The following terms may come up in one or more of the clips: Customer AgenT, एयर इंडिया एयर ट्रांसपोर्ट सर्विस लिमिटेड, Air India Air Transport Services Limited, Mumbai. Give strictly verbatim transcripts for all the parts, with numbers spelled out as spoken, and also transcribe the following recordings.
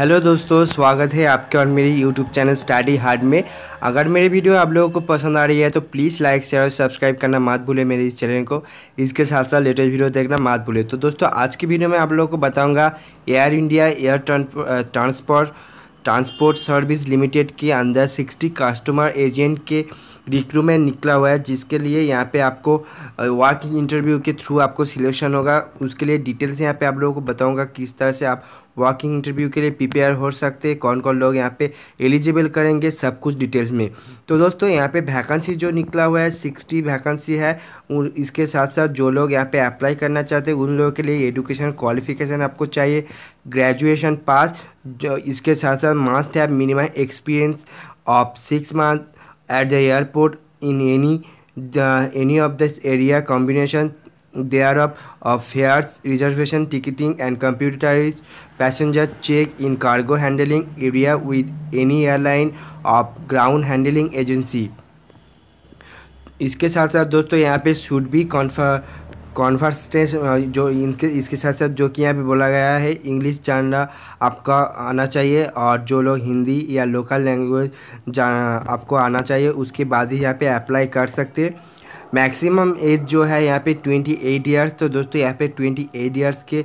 Hello दोस्तों, स्वागत है आपके और मेरी यूट्यूब चैनल स्टडी हार्ड में। अगर मेरी वीडियो आप लोगों को पसंद आ रही है तो प्लीज़ लाइक शेयर और सब्सक्राइब करना मत भूले मेरे इस चैनल को। इसके साथ साथ लेटेस्ट वीडियो देखना मत भूले। तो दोस्तों, आज की वीडियो में आप लोगों को बताऊंगा air India air transport transport service limited के अंदर साठ कस्टमर एजेंट के रिक्रूटमेंट निकला हुआ है, जिसके लिए यहाँ पे आपको वॉक इंटरव्यू के थ्रू आपको सिलेक्शन होगा। उसके लिए डिटेल्स यहाँ पे आप लोगों को बताऊंगा किस तरह से आप वॉकिंग इंटरव्यू के लिए प्रिपेयर हो सकते हैं, कौन कौन लोग यहाँ पे एलिजिबल करेंगे, सब कुछ डिटेल्स में। तो दोस्तों, यहाँ पे वैकेंसी जो निकला हुआ है साठ वैकेंसी है। इसके साथ साथ जो लोग यहाँ पे अप्लाई करना चाहते हैं उन लोगों के लिए एजुकेशन क्वालिफिकेशन आपको चाहिए ग्रेजुएशन पास। जो इसके साथ साथ मस्ट है minimum experience of six month at the airport in any any of the area combination thereof of fares, reservation, ticketing and computerized passenger check in cargo handling area with any airline of ground handling agency। इसके साथ साथ दोस्तों यहाँ पे should be confer conversation जो इनके इसके साथ साथ जो कि यहाँ पे बोला गया है इंग्लिश जानना आपका आना चाहिए, और जो लोग हिंदी या लोकल लैंग्वेज आपको आना चाहिए, उसके बाद ही यहाँ पे अप्लाई कर सकते हैं। मैक्सिमम एज जो है यहाँ पे अट्ठाईस इयर्स। तो दोस्तों, यहाँ पे अट्ठाईस इयर्स के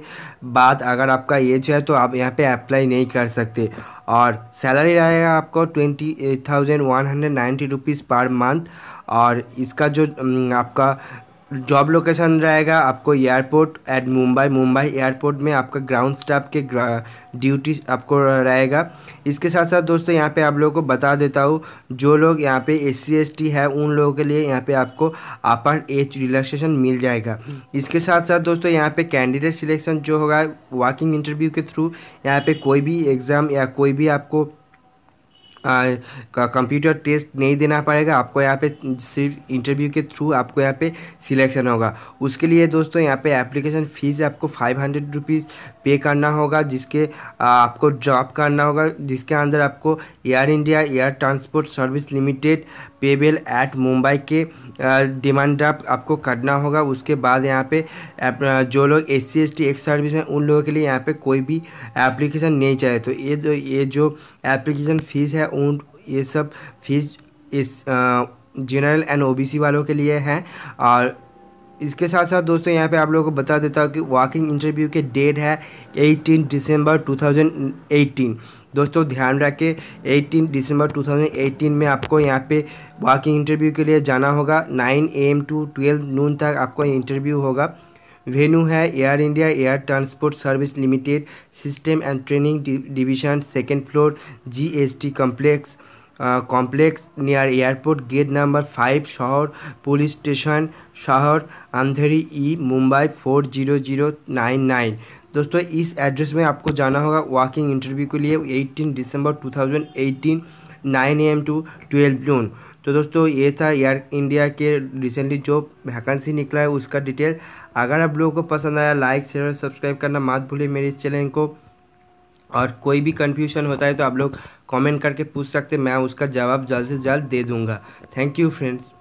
बाद अगर आपका एज है तो आप यहाँ पे अप्लाई नहीं कर सकते। और सैलरी रहेगा आपको twenty thousand one hundred ninety rupees per month. और इसका जो आपका जॉब लोकेशन रहेगा आपको airport at Mumbai Mumbai airport में आपका ग्राउंड स्टाफ के ड्यूटी आपको रहेगा। इसके साथ साथ दोस्तों, यहाँ पे आप लोगों को बता देता हूँ जो लोग यहाँ पे एस सी एस टी है उन लोगों के लिए यहाँ पे आपको अपर एज रिलैक्सेशन मिल जाएगा। इसके साथ साथ दोस्तों, यहाँ पे कैंडिडेट सिलेक्शन जो होगा वॉकिंग इंटरव्यू के थ्रू यहाँ पे कोई भी एग्ज़ाम या कोई भी आपको कंप्यूटर टेस्ट नहीं देना पड़ेगा। आपको यहाँ पे सिर्फ इंटरव्यू के थ्रू आपको यहाँ पे सिलेक्शन होगा। उसके लिए दोस्तों यहाँ पे एप्लीकेशन फ़ीस आपको फाइव हंड्रेड रुपीज़ पे करना होगा, जिसके आपको जॉब करना होगा, जिसके अंदर आपको एयर इंडिया एयर ट्रांसपोर्ट सर्विस लिमिटेड payable at Mumbai के डिमांड ड्राफ्ट आपको करना होगा। उसके बाद यहाँ पे जो लोग S C S T ex service में उन लोगों के लिए यहाँ पे कोई भी एप्लीकेशन नहीं चाहिए। तो ये जो ये जो एप्लीकेशन फ़ीस है उन ये सब फीस इस जनरल एंड ओबीसी वालों के लिए है। और इसके साथ साथ दोस्तों, यहाँ पे आप लोगों को बता देता हूँ कि वॉकिंग इंटरव्यू के डेट है अठारह दिसंबर दो हज़ार अठारह। दोस्तों ध्यान रखें, अठारह दिसंबर दो हज़ार अठारह में आपको यहाँ पे वॉकिंग इंटरव्यू के लिए जाना होगा। नौ A M to twelve noon तक आपको इंटरव्यू होगा। वेन्यू है एयर इंडिया एयर ट्रांसपोर्ट सर्विस लिमिटेड system and training division second floor G S T complex complex near airport gate number five Sahar police station Sahar Andheri E Mumbai four zero zero nine nine. दोस्तों इस address में आपको जाना होगा walking interview के लिए अठारह दिसंबर दो हज़ार अठारह नौ A M to twelve noon. तो दोस्तों ये था एयर इंडिया के रिसेंटली जो वैकेंसी निकला है उसका डिटेल। अगर आप लोगों को पसंद आया लाइक शेयर और सब्सक्राइब करना मत भूलिए मेरे इस चैनल को। और कोई भी कन्फ्यूजन होता है तो आप लोग कमेंट करके पूछ सकते हैं, मैं उसका जवाब जल्द से जल्द दे दूंगा। Thank you friends.